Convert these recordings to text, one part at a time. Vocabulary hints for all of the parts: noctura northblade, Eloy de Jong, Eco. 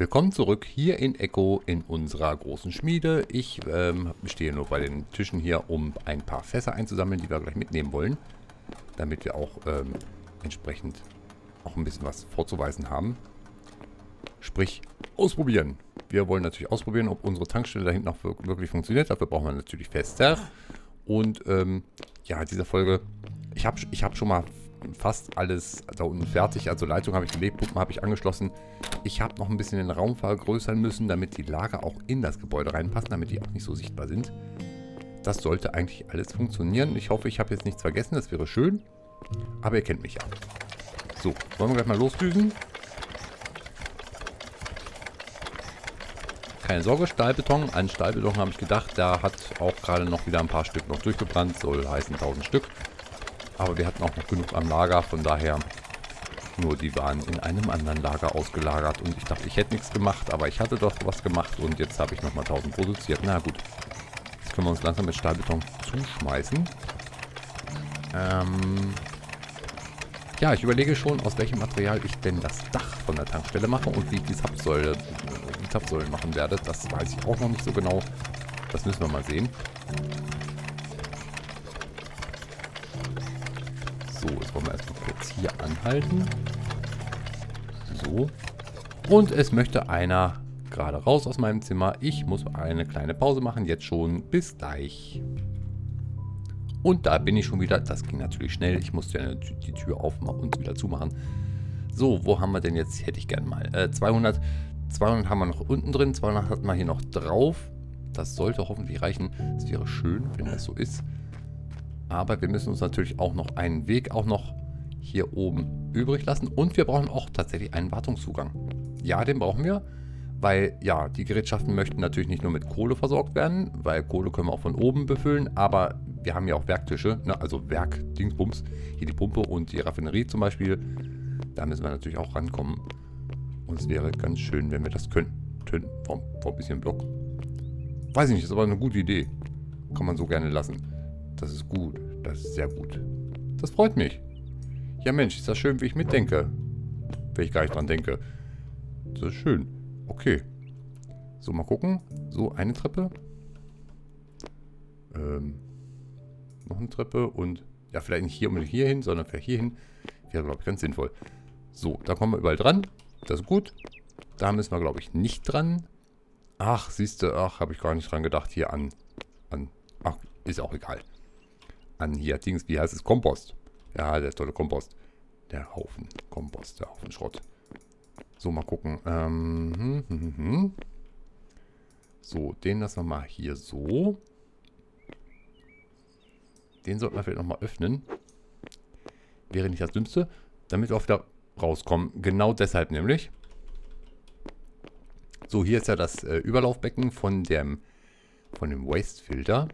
Willkommen zurück hier in Eco in unserer großen Schmiede. Ich stehe nur bei den Tischen hier, um ein paar Fässer einzusammeln, die wir gleich mitnehmen wollen. Damit wir auch entsprechend auch ein bisschen was vorzuweisen haben. Sprich, ausprobieren. Wir wollen natürlich ausprobieren, ob unsere Tankstelle da hinten noch wirklich funktioniert. Dafür brauchen wir natürlich Fässer. Und ja, in dieser Folge, ich hab schon mal fast alles da unten fertig. Also Leitung habe ich gelegt, Pumpen habe ich angeschlossen. Ich habe noch ein bisschen den Raum vergrößern müssen, damit die Lager auch in das Gebäude reinpassen, damit die auch nicht so sichtbar sind. Das sollte eigentlich alles funktionieren. Ich hoffe, ich habe jetzt nichts vergessen. Das wäre schön. Aber ihr kennt mich ja. So, wollen wir gleich mal losdüsen. Keine Sorge, Stahlbeton. An Stahlbeton habe ich gedacht. Da hat auch gerade noch wieder ein paar Stück noch durchgebrannt. Soll heißen 1000 Stück. Aber wir hatten auch noch genug am Lager, von daher, nur die waren in einem anderen Lager ausgelagert. Und ich dachte, ich hätte nichts gemacht, aber ich hatte doch was gemacht und jetzt habe ich nochmal 1000 produziert. Na gut, jetzt können wir uns langsam mit Stahlbeton zuschmeißen. Ja, ich überlege schon, aus welchem Material ich denn das Dach von der Tankstelle mache und wie ich die Zapfsäulen machen werde. Das weiß ich auch noch nicht so genau. Das müssen wir mal sehen. So, jetzt wollen wir erstmal kurz hier anhalten. So. Und es möchte einer gerade raus aus meinem Zimmer. Ich muss eine kleine Pause machen. Jetzt schon. Bis gleich. Und da bin ich schon wieder. Das ging natürlich schnell. Ich musste ja die Tür aufmachen und wieder zumachen. So, wo haben wir denn jetzt? Hätte ich gerne mal. 200. 200 haben wir noch unten drin. 200 hatten wir hier noch drauf. Das sollte hoffentlich reichen. Es wäre schön, wenn das so ist. Aber wir müssen uns natürlich auch noch einen Weg auch noch hier oben übrig lassen. Und wir brauchen auch tatsächlich einen Wartungszugang. Ja, den brauchen wir, weil ja, die Gerätschaften möchten natürlich nicht nur mit Kohle versorgt werden, weil Kohle können wir auch von oben befüllen, aber wir haben ja auch Werktische, ne? Also Werkdingsbums, hier die Pumpe und die Raffinerie zum Beispiel. Da müssen wir natürlich auch rankommen. Und es wäre ganz schön, wenn wir das könnten. Vor ein bisschen Block. Weiß ich nicht, ist aber eine gute Idee. Kann man so gerne lassen. Das ist gut. Das ist sehr gut. Das freut mich. Ja Mensch, ist das schön, wie ich mitdenke. Wenn ich gar nicht dran denke. Das ist schön. Okay. So, mal gucken. So, eine Treppe. Noch eine Treppe und... Ja, vielleicht nicht hier unbedingt hier hin, sondern vielleicht hier hin. Wäre, glaube ich, ganz sinnvoll. So, da kommen wir überall dran. Das ist gut. Da müssen wir, glaube ich, nicht dran. Ach, siehst du. Ach, habe ich gar nicht dran gedacht. Hier an... Ach, ist auch egal. An hier Dings, wie heißt es? Kompost. Ja, der tolle Kompost. Der Haufen Kompost, der Haufen Schrott. So, mal gucken. So, den lassen wir mal hier so. Den sollten wir vielleicht nochmal öffnen. Wäre nicht das Dümmste. Damit wir auch wieder rauskommen. Genau deshalb nämlich. So, hier ist ja das Überlaufbecken von dem Waste-Filter.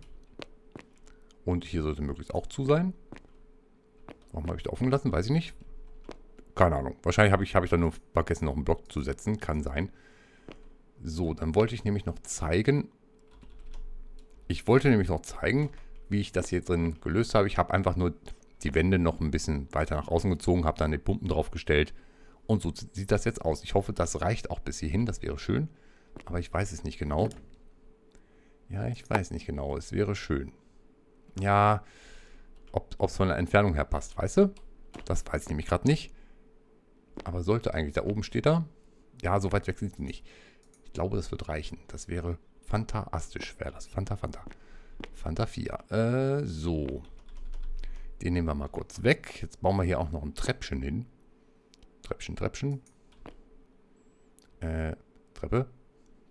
Und hier sollte möglichst auch zu sein. Warum habe ich da offen gelassen? Weiß ich nicht. Keine Ahnung. Wahrscheinlich habe ich da nur vergessen, noch einen Block zu setzen. Kann sein. So, dann wollte ich nämlich noch zeigen. Wie ich das hier drin gelöst habe. Ich habe einfach nur die Wände noch ein bisschen weiter nach außen gezogen. Habe dann die Pumpen draufgestellt. Und so sieht das jetzt aus. Ich hoffe, das reicht auch bis hierhin. Das wäre schön. Aber ich weiß es nicht genau. Ja, ich weiß nicht genau. Es wäre schön. Ja, ob es von der Entfernung her passt, weißt du? Das weiß ich nämlich gerade nicht. Aber sollte eigentlich, da oben steht da. Ja, so weit weg sind die nicht. Ich glaube, das wird reichen. Das wäre fantastisch, wäre das. Fanta 4. So. Den nehmen wir mal kurz weg. Jetzt bauen wir hier auch noch ein Treppchen hin. Treppchen.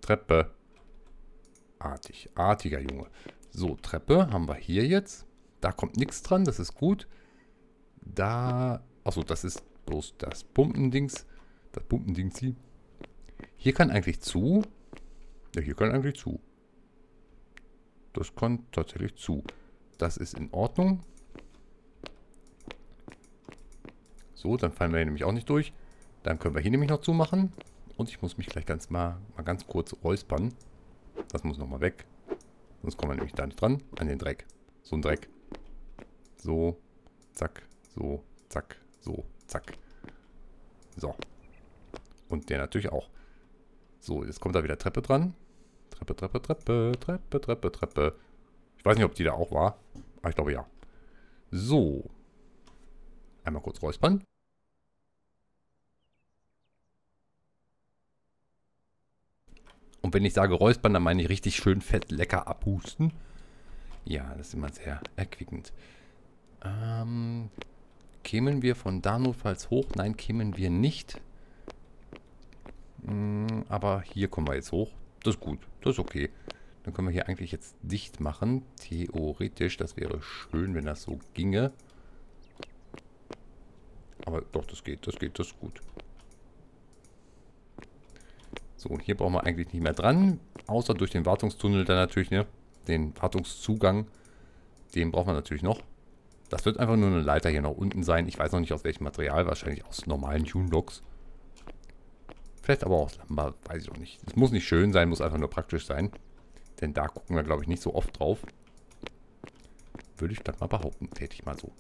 Treppe. Artiger Junge. So, Treppe haben wir hier jetzt. Da kommt nichts dran, das ist gut. Da, achso, das ist bloß das Pumpendings. Das Pumpendings hier. Hier kann eigentlich zu. Ja, hier kann eigentlich zu. Das kann tatsächlich zu. Das ist in Ordnung. So, dann fallen wir hier nämlich auch nicht durch. Dann können wir hier nämlich noch zumachen. Und ich muss mich gleich mal ganz kurz räuspern. Das muss nochmal weg. Sonst kommen wir nämlich da nicht dran. An den Dreck. So ein Dreck. So. Zack. So. Zack. So. Zack. So. Und der natürlich auch. So, jetzt kommt da wieder Treppe dran. Treppe, Treppe, Treppe, Treppe, Treppe, Treppe. Ich weiß nicht, ob die da auch war. Aber ich glaube ja. So. Einmal kurz räuspern. Und wenn ich sage räuspern, dann meine ich richtig schön fett lecker abhusten. Ja, das ist immer sehr erquickend. Kämen wir von da notfalls hoch? Nein, kämen wir nicht. Aber hier kommen wir jetzt hoch. Das ist gut. Das ist okay. Dann können wir hier eigentlich jetzt dicht machen. Theoretisch. Das wäre schön, wenn das so ginge. Aber doch, das geht. Das geht. Das ist gut. So, und hier brauchen wir eigentlich nicht mehr dran. Außer durch den Wartungstunnel dann natürlich, ne? Den Wartungszugang. Den brauchen wir natürlich noch. Das wird einfach nur eine Leiter hier nach unten sein. Ich weiß noch nicht, aus welchem Material. Wahrscheinlich aus normalen Tune-Blocks. Vielleicht aber auch, weiß ich noch nicht. Es muss nicht schön sein, muss einfach nur praktisch sein. Denn da gucken wir, glaube ich, nicht so oft drauf. Würde ich gerade mal behaupten. Täte ich mal so.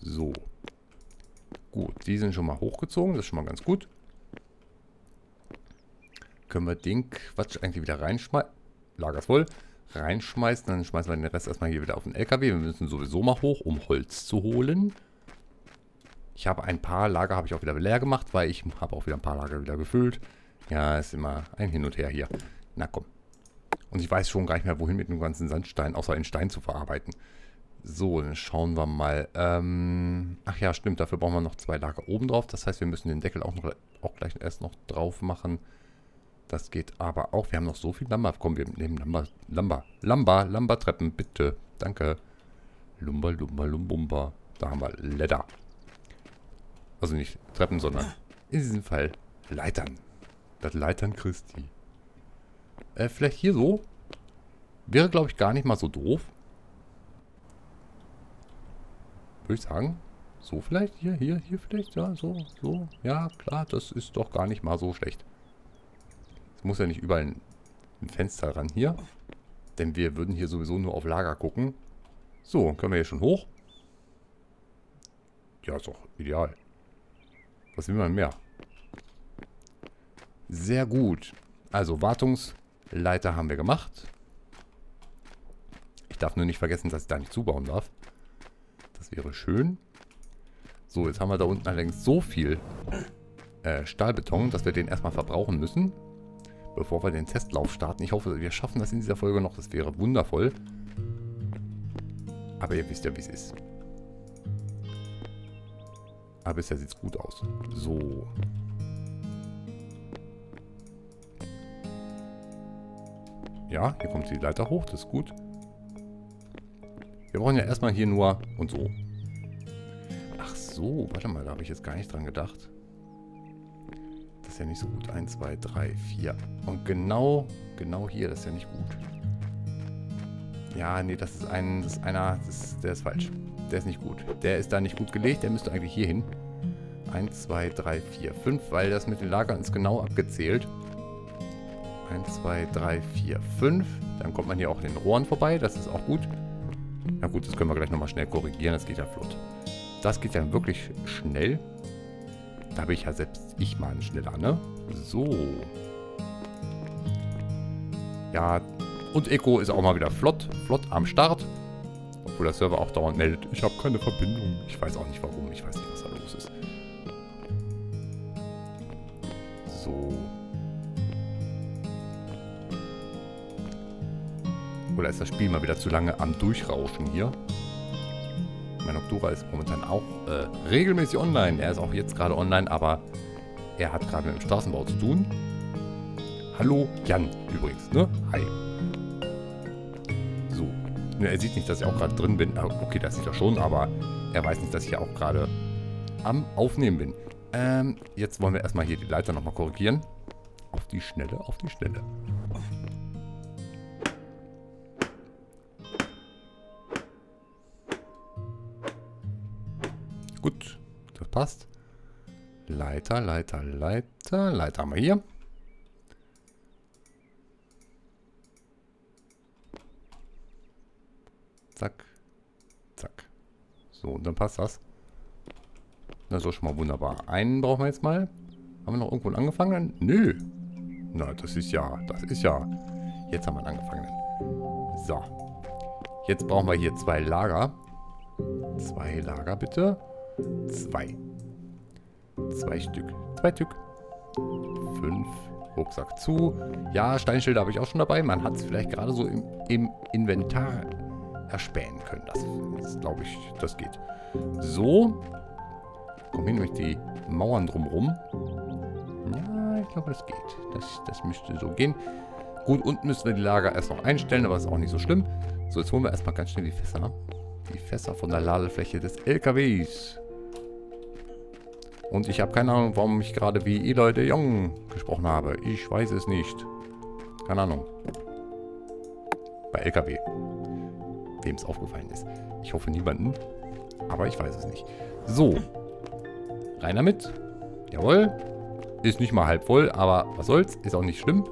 So. Gut, die sind schon mal hochgezogen. Das ist schon mal ganz gut. Können wir den Quatsch eigentlich wieder reinschmeißen. Lager's voll. Reinschmeißen. Dann schmeißen wir den Rest erstmal hier wieder auf den LKW. Wir müssen sowieso mal hoch, um Holz zu holen. Ich habe ein paar Lager, habe ich auch wieder leer gemacht, weil ich habe auch wieder ein paar Lager wieder gefüllt. Ja, ist immer ein Hin und Her hier. Na komm. Und ich weiß schon gar nicht mehr, wohin mit dem ganzen Sandstein, außer in Stein zu verarbeiten. So, dann schauen wir mal. Ach ja, stimmt, dafür brauchen wir noch 2 Lager oben drauf. Das heißt, wir müssen den Deckel auch gleich erst noch drauf machen. Das geht aber auch. Wir haben noch so viel Lumber. Komm, wir nehmen Lumber-Treppen, bitte. Danke. Lumber, Lumber, Lumbumba. Da haben wir Leder. Also nicht Treppen, sondern in diesem Fall Leitern. Das Leitern Christi. Vielleicht hier so. Wäre, glaube ich, gar nicht mal so doof. Würde ich sagen. So vielleicht? Hier vielleicht? Ja, so. Ja, klar, das ist doch gar nicht mal so schlecht. Es muss ja nicht überall ein Fenster ran hier. Denn wir würden hier sowieso nur auf Lager gucken. So, können wir hier schon hoch. Ja, ist doch ideal. Was will man mehr? Sehr gut. Also Wartungsleiter haben wir gemacht. Ich darf nur nicht vergessen, dass ich da nicht zubauen darf. Das wäre schön. So, jetzt haben wir da unten allerdings so viel Stahlbeton, dass wir den erstmal verbrauchen müssen, bevor wir den Testlauf starten. Ich hoffe, wir schaffen das in dieser Folge noch. Das wäre wundervoll. Aber ihr wisst ja, wie es ist. Aber bisher sieht es gut aus. So. Ja, hier kommt die Leiter hoch. Das ist gut. Wir brauchen ja erstmal hier nur und so. Ach so, warte mal. Da habe ich jetzt gar nicht dran gedacht. Das ist ja nicht so gut. 1, 2, 3, 4. Und genau hier. Das ist ja nicht gut. Ja, nee, der ist falsch. Der ist nicht gut. Der ist da nicht gut gelegt. Der müsste eigentlich hier hin. 1, 2, 3, 4, 5. Weil das mit den Lagern ist genau abgezählt. 1, 2, 3, 4, 5. Dann kommt man hier auch den Rohren vorbei. Das ist auch gut. Na gut, das können wir gleich nochmal schnell korrigieren. Das geht ja flott. Das geht ja wirklich schnell. Da bin ich ja selbst ich mal ein schneller, ne? So. Ja. Und Eco ist auch mal wieder flott. Flott am Start. Wo der Server auch dauernd meldet, ich habe keine Verbindung. Ich weiß auch nicht warum, ich weiß nicht, was da los ist. So. Oder ist das Spiel mal wieder zu lange am Durchrauschen hier? Mein Noctura ist momentan auch regelmäßig online. Er ist auch jetzt gerade online, aber er hat gerade mit dem Straßenbau zu tun. Hallo Jan übrigens, ne? Hi. Er sieht nicht, dass ich auch gerade drin bin. Okay, das sieht er schon, aber er weiß nicht, dass ich ja auch gerade am Aufnehmen bin. Jetzt wollen wir erstmal hier die Leiter nochmal korrigieren. Auf die Schnelle, auf die Schnelle. Gut, das passt. Leiter, Leiter, Leiter. Leiter haben wir hier. Zack. Zack. So, und dann passt das. Das ist schon mal wunderbar. Einen brauchen wir jetzt mal. Haben wir noch irgendwo einen Angefangenen? Nö. Na, das ist ja. Jetzt haben wir einen Angefangenen. So. Jetzt brauchen wir hier 2 Lager. 2 Lager bitte. 2. 2 Stück. 2 Stück. 5. Rucksack zu. Ja, Steinschilder habe ich auch schon dabei. Man hat es vielleicht gerade so im Inventar erspähen können. Das glaube ich, das geht. So. Kommen hier nämlich die Mauern drumherum. Ja, ich glaube, das geht. Das müsste so gehen. Gut, unten müssen wir die Lager erst noch einstellen, aber ist auch nicht so schlimm. So, jetzt holen wir erstmal ganz schnell die Fässer. Die Fässer von der Ladefläche des LKWs. Und ich habe keine Ahnung, warum ich gerade wie Eloy de Jong gesprochen habe. Ich weiß es nicht. Keine Ahnung. Bei LKW. Wem es aufgefallen ist. Ich hoffe niemanden. Aber ich weiß es nicht. So. Rein damit. Jawohl. Ist nicht mal halb voll, aber was soll's. Ist auch nicht schlimm.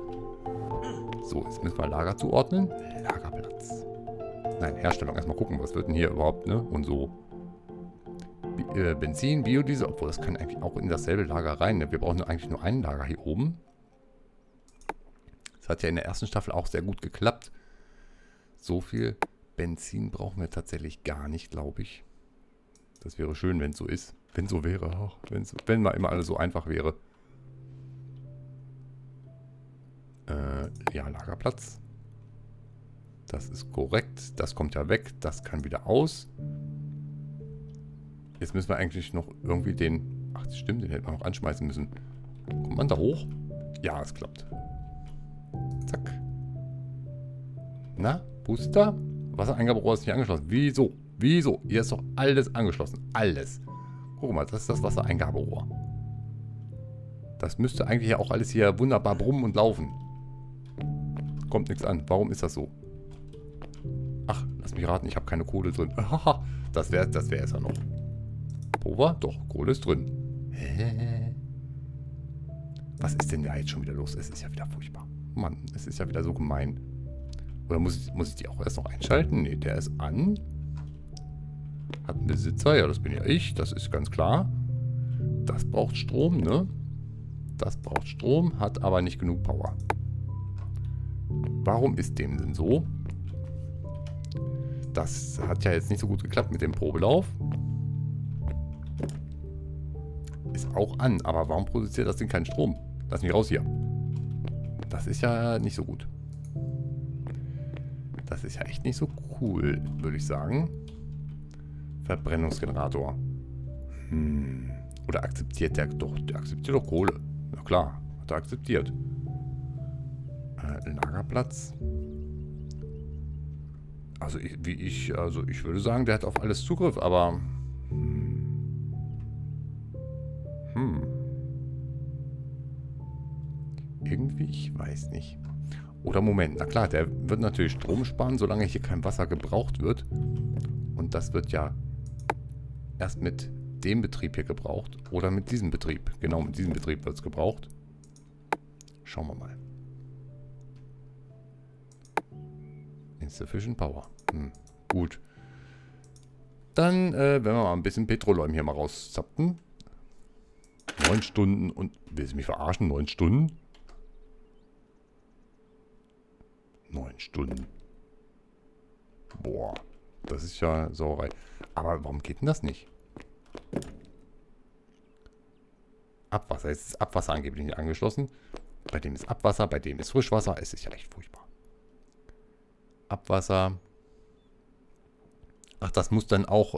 So, jetzt müssen wir Lager zuordnen. Lagerplatz. Nein, Herstellung. Erstmal gucken, was wird denn hier überhaupt, ne? Und so. Benzin, Biodiesel, obwohl das kann eigentlich auch in dasselbe Lager rein. Ne? Wir brauchen eigentlich nur ein Lager hier oben. Das hat ja in der ersten Staffel auch sehr gut geklappt. So viel Benzin brauchen wir tatsächlich gar nicht, glaube ich. Das wäre schön, wenn es so ist. Wenn so wäre auch. Wenn mal immer alles so einfach wäre. Ja, Lagerplatz. Das ist korrekt. Das kommt ja weg. Das kann wieder aus. Jetzt müssen wir eigentlich noch irgendwie den... Ach, das stimmt, den hätten wir noch anschmeißen müssen. Kommt man da hoch? Ja, es klappt. Zack. Na, Booster? Wassereingaberohr ist nicht angeschlossen. Wieso? Wieso? Hier ist doch alles angeschlossen. Alles. Guck mal, das ist das Wassereingaberohr. Das müsste eigentlich ja auch alles hier wunderbar brummen und laufen. Kommt nichts an. Warum ist das so? Ach, lass mich raten, ich habe keine Kohle drin. Haha, das wäre es ja noch. Over? Doch, Kohle ist drin. Hä? Was ist denn da jetzt schon wieder los? Es ist ja wieder furchtbar. Mann, es ist ja wieder so gemein. Oder muss ich die auch erst noch einschalten? Ne, der ist an. Hat einen Besitzer. Ja, das bin ja ich. Das ist ganz klar. Das braucht Strom, ne? Das braucht Strom, hat aber nicht genug Power. Warum ist dem denn so? Das hat ja jetzt nicht so gut geklappt mit dem Probelauf. Ist auch an, aber warum produziert das denn keinen Strom? Lass mich raus hier. Das ist ja nicht so gut. Das ist ja echt nicht so cool, würde ich sagen. Verbrennungsgenerator. Hm. Oder akzeptiert der doch? Der akzeptiert doch Kohle. Na klar, hat er akzeptiert. Lagerplatz. Also ich würde sagen, der hat auf alles Zugriff, aber... Irgendwie, ich weiß nicht. Oder Moment, na klar, der wird natürlich Strom sparen, solange hier kein Wasser gebraucht wird. Und das wird ja erst mit dem Betrieb hier gebraucht. Oder mit diesem Betrieb. Genau, mit diesem Betrieb wird es gebraucht. Schauen wir mal. Insufficient Power. Hm, gut. Dann werden wir mal ein bisschen Petroleum hier mal rauszappen. 9 Stunden und... Willst du mich verarschen? 9 Stunden? 9 Stunden. Boah. Das ist ja Sauerei. Aber warum geht denn das nicht? Abwasser. Jetzt ist Abwasser angeblich nicht angeschlossen. Bei dem ist Abwasser, bei dem ist Frischwasser. Es ist ja echt furchtbar. Abwasser. Ach, das muss dann auch...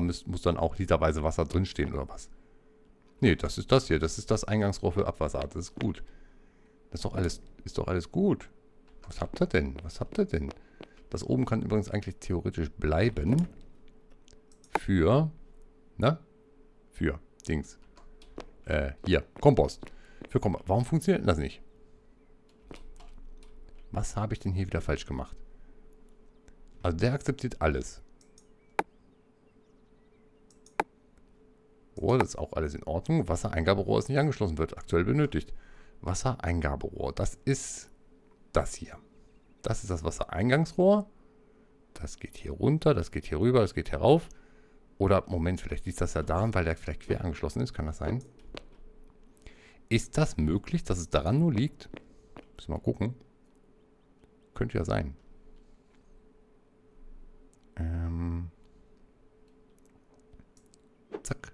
muss dann auch literweise Wasser drinstehen oder was? Nee, das ist das hier. Das ist das Eingangsrohr für Abwasser. Das ist gut. Das ist doch alles gut. Was habt ihr denn? Was habt ihr denn? Das oben kann übrigens eigentlich theoretisch bleiben. Für... Na? Für Dings. Hier. Kompost. Für Kompost. Warum funktioniert denn das nicht? Was habe ich denn hier wieder falsch gemacht? Also der akzeptiert alles. Das ist auch alles in Ordnung. Wassereingaberohr ist nicht angeschlossen, wird aktuell benötigt. Wassereingaberohr, das ist das hier. Das ist das Wassereingangsrohr. Das geht hier runter, das geht hier rüber, das geht herauf. Oder, Moment, vielleicht liegt das ja daran, weil der vielleicht quer angeschlossen ist. Kann das sein? Ist das möglich, dass es daran nur liegt? Müssen wir mal gucken. Könnte ja sein. Zack.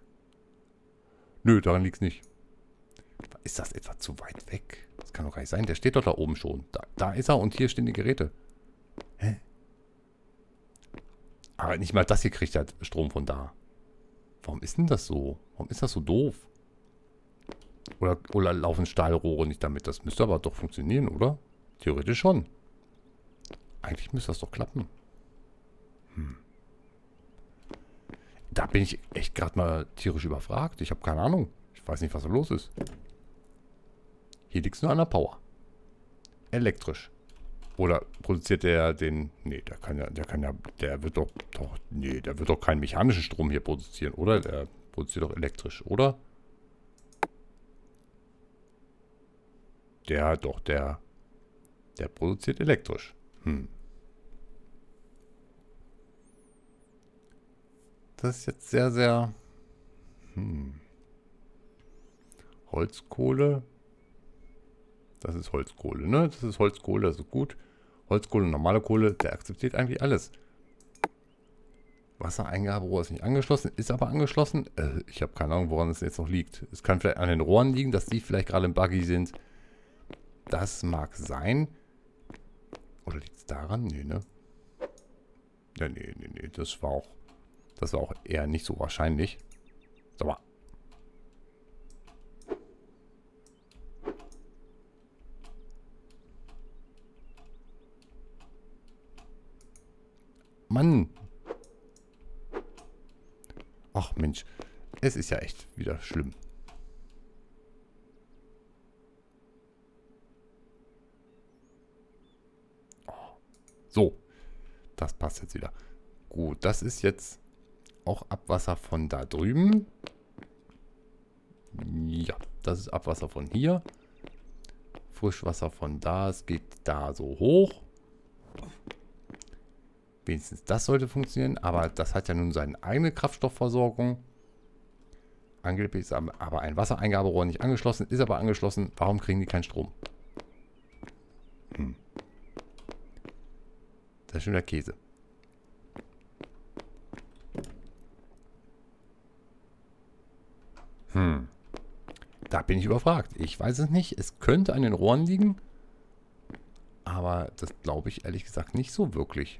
Nö, daran liegt es nicht. Ist das etwa zu weit weg? Das kann doch gar nicht sein. Der steht doch da oben schon. Da ist er und hier stehen die Geräte. Hä? Aber nicht mal das hier kriegt halt Strom von da. Warum ist denn das so? Warum ist das so doof? Oder laufen Stahlrohre nicht damit? Das müsste aber doch funktionieren, oder? Theoretisch schon. Eigentlich müsste das doch klappen. Hm. Da bin ich echt gerade mal tierisch überfragt. Ich habe keine Ahnung. Ich weiß nicht, was da los ist. Hier liegt es nur an der Power. Elektrisch. Oder produziert der den... Nee, der wird doch keinen mechanischen Strom hier produzieren, oder? Der produziert doch elektrisch, oder? Der produziert elektrisch. Hm. Das ist jetzt sehr, sehr... Hm. Holzkohle. Das ist Holzkohle, ne? Das ist Holzkohle, also gut. Holzkohle, normale Kohle, der akzeptiert eigentlich alles. Wassereingaberohr ist nicht angeschlossen, ist aber angeschlossen. Ich habe keine Ahnung, woran es jetzt noch liegt. Es kann vielleicht an den Rohren liegen, dass die vielleicht gerade im Buggy sind. Das mag sein. Oder liegt es daran? Nee, ne? Ja, nee. Das war auch eher nicht so wahrscheinlich. Sag mal. Mann. Ach Mensch, es ist ja echt wieder schlimm. Oh. So, das passt jetzt wieder. Gut, das ist jetzt auch Abwasser von da drüben. Ja, das ist Abwasser von hier. Frischwasser von da, es geht da so hoch. Wenigstens das sollte funktionieren, aber das hat ja nun seine eigene Kraftstoffversorgung. Angeblich ist aber ein Wassereingaberohr nicht angeschlossen, ist aber angeschlossen. Warum kriegen die keinen Strom? Hm. Das ist schon der Käse. Hm. Da bin ich überfragt. Ich weiß es nicht. Es könnte an den Rohren liegen, aber das glaube ich ehrlich gesagt nicht so wirklich.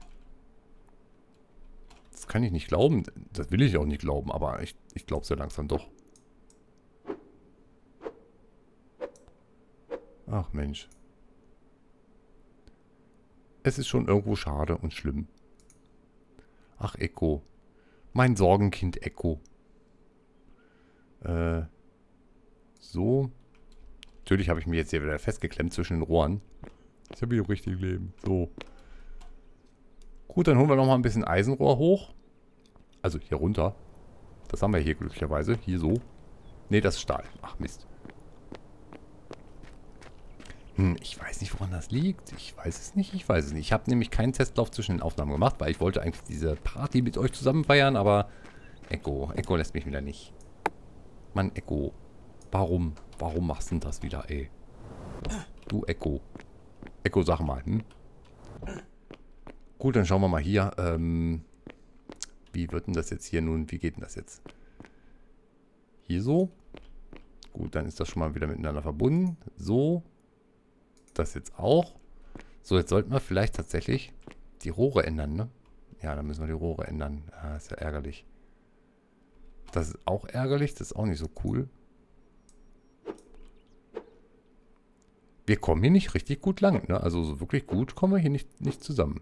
Das kann ich nicht glauben. Das will ich auch nicht glauben, aber ich glaube es ja langsam doch. Ach Mensch. Es ist schon irgendwo schade und schlimm. Ach, Eco. Mein Sorgenkind Eco. So. Natürlich habe ich mich jetzt hier wieder festgeklemmt zwischen den Rohren. Ich habe hier im richtigen Leben. So. Gut, dann holen wir nochmal ein bisschen Eisenrohr hoch. Also hier runter. Das haben wir hier glücklicherweise. Hier so. Ne, das ist Stahl. Ach Mist. Ich weiß nicht, woran das liegt. Ich weiß es nicht. Ich habe nämlich keinen Testlauf zwischen den Aufnahmen gemacht, weil ich wollte eigentlich diese Party mit euch zusammen feiern, aber Eco lässt mich wieder nicht. Mann, Eco. Warum machst du denn das wieder, ey? Du, Eco. Eco, sag mal, hm? Gut, dann schauen wir mal hier. Wie wird denn das jetzt hier nun? Wie geht denn das jetzt? Hier so. Gut, dann ist das schon mal wieder miteinander verbunden. So. Das jetzt auch. So, jetzt sollten wir vielleicht tatsächlich die Rohre ändern, ne? Ja, dann müssen wir die Rohre ändern. Ah, ist ja ärgerlich. Das ist auch ärgerlich. Das ist auch nicht so cool. Wir kommen hier nicht richtig gut lang, ne? Also so wirklich gut kommen wir hier nicht zusammen.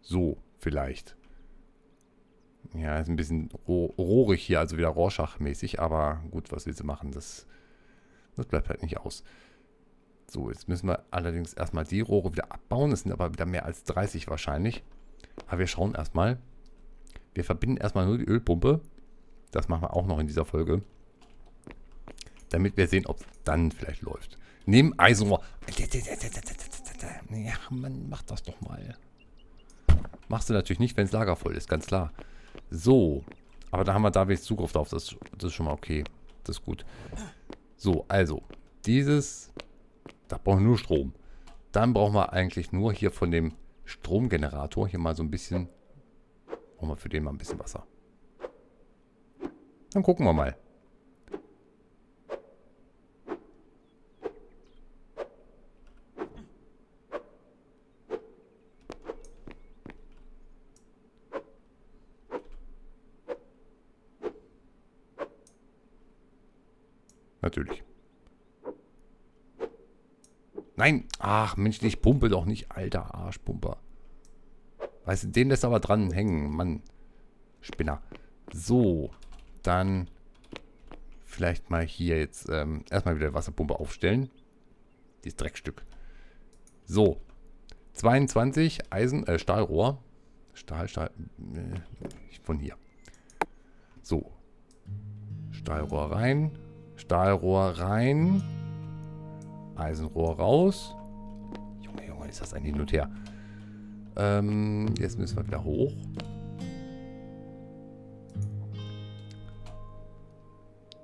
So, vielleicht. Ja, ist ein bisschen rohrig hier, also wieder Rorschach-mäßig, aber gut, was willst du machen? Das bleibt halt nicht aus. So, jetzt müssen wir allerdings erstmal die Rohre wieder abbauen. Es sind aber wieder mehr als 30 wahrscheinlich. Aber wir schauen erstmal. Wir verbinden erstmal nur die Ölpumpe. Das machen wir auch noch in dieser Folge. Damit wir sehen, ob es dann vielleicht läuft. Neben Eisenrohr. Ja, Mann, mach das doch mal. Machst du natürlich nicht, wenn es lagervoll ist, ganz klar. So, aber da haben wir da wenigstens Zugriff drauf. Das ist schon mal okay. Das ist gut. So, also, dieses, da brauchen wir nur Strom. Dann brauchen wir eigentlich nur hier von dem Stromgenerator, hier mal so ein bisschen, brauchen wir für den mal ein bisschen Wasser. Dann gucken wir mal. Natürlich. Nein. Ach, Mensch, ich pumpe doch nicht. Alter Arschpumper. Weißt du, den lässt aber dran hängen. Mann. Spinner. So. Dann vielleicht mal hier jetzt erstmal wieder Wasserpumpe aufstellen. Dieses Dreckstück. So. 22 Eisen, Stahlrohr. Stahl. Von hier. So. Stahlrohr rein. Stahlrohr rein. Eisenrohr raus. Junge, Junge, ist das ein Hin und Her. Jetzt müssen wir wieder hoch.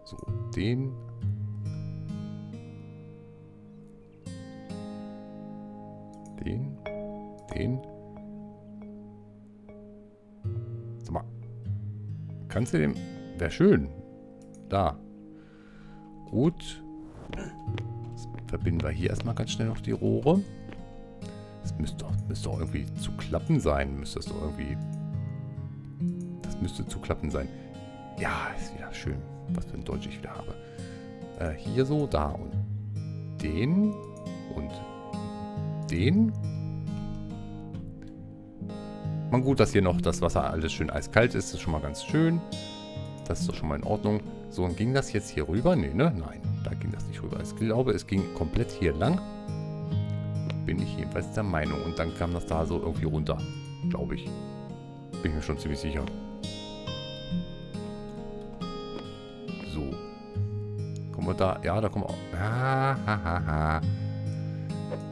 So, den. Den. Sag mal. Kannst du dem... Wäre schön. Da. Gut. Jetzt verbinden wir hier erstmal ganz schnell noch die Rohre. Das müsste auch irgendwie zu klappen sein. Müsste das doch irgendwie... Das müsste zu klappen sein. Ja, ist wieder schön. Was für ein Deutsch ich wieder habe. Hier so, da und den. Und den. Man gut, dass hier noch das Wasser alles schön eiskalt ist. Das ist schon mal ganz schön. Das ist doch schon mal in Ordnung. So, und ging das jetzt hier rüber? Nee, ne? Nein, da ging das nicht rüber. Ich glaube, es ging komplett hier lang. Bin ich jedenfalls der Meinung. Und dann kam das da so irgendwie runter. Glaube ich. Bin ich mir schon ziemlich sicher. So. Kommen wir da? Ja, da kommen wir auch. Ha, ha, ha, ha.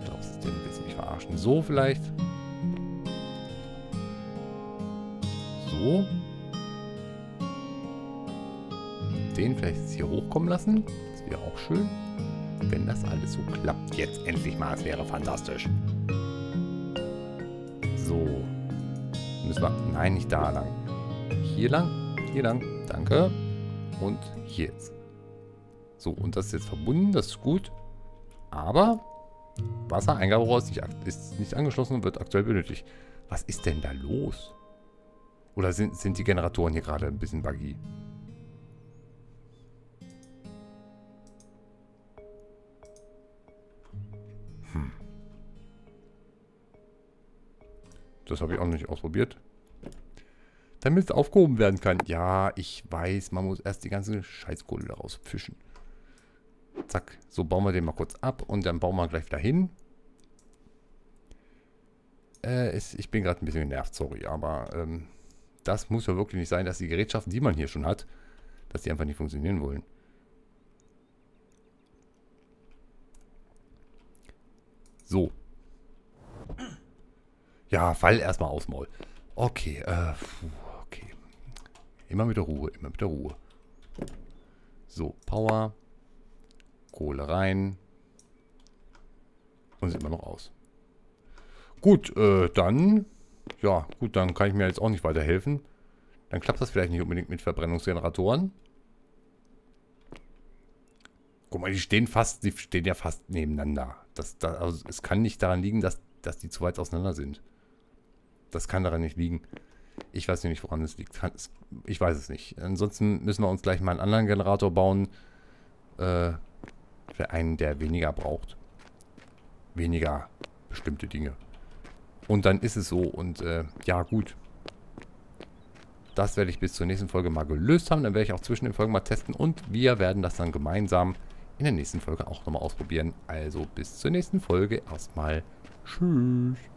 Das System will mich verarschen. So vielleicht. So. Den vielleicht jetzt hier hochkommen lassen. Das wäre auch schön. Wenn das alles so klappt. Jetzt endlich mal. Es wäre fantastisch. So. Müssen wir... Nein, nicht da lang. Hier lang. Hier lang. Danke. Und hier jetzt. So, und das ist jetzt verbunden. Das ist gut. Aber Wassereingaberohr ist nicht angeschlossen und wird aktuell benötigt. Was ist denn da los? Oder sind die Generatoren hier gerade ein bisschen buggy? Das habe ich auch nicht ausprobiert. Damit es aufgehoben werden kann. Ja, ich weiß, man muss erst die ganze Scheißkohle daraus fischen. Zack, so bauen wir den mal kurz ab und dann bauen wir gleich wieder hin. Ich bin gerade ein bisschen genervt, sorry, aber das muss ja wirklich nicht sein, dass die Gerätschaften, die man hier schon hat, dass die einfach nicht funktionieren wollen. So. Ja, Fall erstmal aufs Maul. Okay, okay. Immer mit der Ruhe, immer mit der Ruhe. So, Power. Kohle rein. Und sind wir noch aus. Gut, dann. Ja, gut, dann kann ich mir jetzt auch nicht weiterhelfen. Dann klappt das vielleicht nicht unbedingt mit Verbrennungsgeneratoren. Guck mal, die stehen ja fast nebeneinander. Also es kann nicht daran liegen, dass die zu weit auseinander sind. Das kann daran nicht liegen. Ich weiß nicht, woran es liegt. Ich weiß es nicht. Ansonsten müssen wir uns gleich mal einen anderen Generator bauen. Für einen, der weniger braucht. Weniger bestimmte Dinge. Und dann ist es so. Und ja, gut. Das werde ich bis zur nächsten Folge mal gelöst haben. Dann werde ich auch zwischen den Folgen mal testen. Und wir werden das dann gemeinsam in der nächsten Folge auch nochmal ausprobieren. Also bis zur nächsten Folge. Erstmal tschüss.